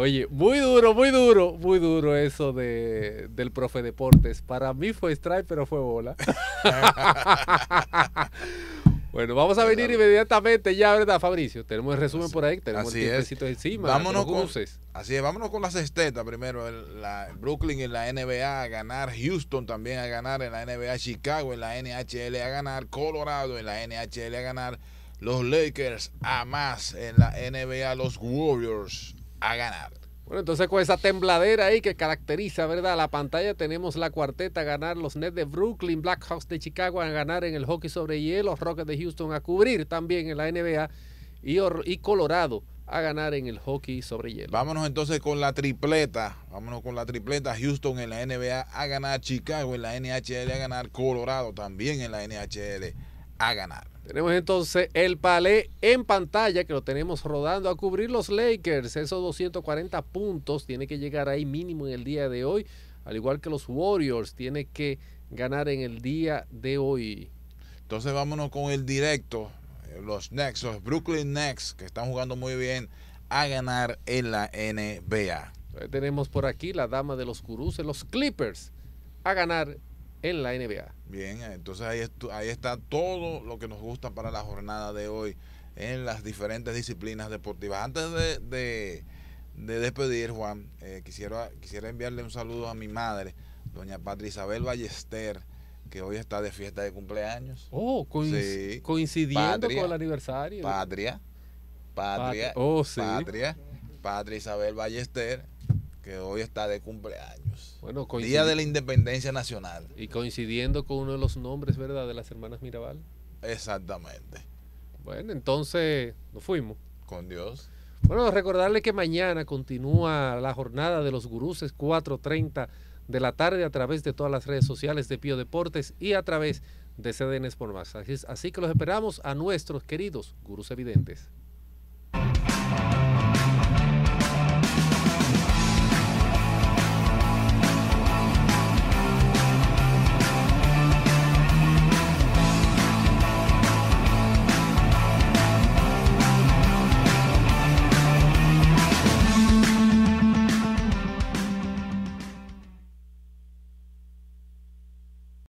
Oye, muy duro eso del profe Deportes. Para mí fue strike, pero fue bola. Bueno, vamos a venir inmediatamente ya, ¿verdad, Fabricio? Tenemos el resumen por ahí, tenemos el tiempecito encima. Vámonos con la sexteta primero. Brooklyn en la NBA a ganar, Houston también a ganar en la NBA, Chicago en la NHL a ganar, Colorado en la NHL a ganar, los Lakers a más en la NBA, los Warriors a ganar. Bueno, entonces con esa tembladera ahí que caracteriza, ¿verdad?, la pantalla, tenemos la cuarteta a ganar, los Nets de Brooklyn, Blackhawks de Chicago a ganar en el hockey sobre hielo, Rockets de Houston a cubrir también en la NBA y Colorado a ganar en el hockey sobre hielo. Vámonos entonces con la tripleta. Houston en la NBA a ganar, Chicago en la NHL a ganar, Colorado también en la NHL a ganar. Tenemos entonces el palé en pantalla que lo tenemos rodando a cubrir los Lakers. Esos 240 puntos tiene que llegar ahí mínimo en el día de hoy. Al igual que los Warriors tiene que ganar en el día de hoy. Entonces vámonos con el directo. Los Brooklyn Nets, que están jugando muy bien, a ganar en la NBA. Entonces tenemos por aquí la dama de los gurús, los Clippers, a ganar en la NBA. Bien, entonces ahí está todo lo que nos gusta para la jornada de hoy en las diferentes disciplinas deportivas. Antes de despedir, Juan, quisiera enviarle un saludo a mi madre, doña Patria Isabel Ballester, que hoy está de fiesta de cumpleaños. Oh, coincidiendo con el aniversario. Patria Isabel Ballester, que hoy está de cumpleaños. Bueno, Día de la Independencia Nacional. Y coincidiendo con uno de los nombres, ¿verdad?, de las hermanas Mirabal. Exactamente. Bueno, entonces nos fuimos. Con Dios. Bueno, recordarle que mañana continúa la jornada de los guruses, 4:30 de la tarde, a través de todas las redes sociales de Pío Deportes y a través de CDN Sportsmax. Así que los esperamos a nuestros queridos gurús evidentes.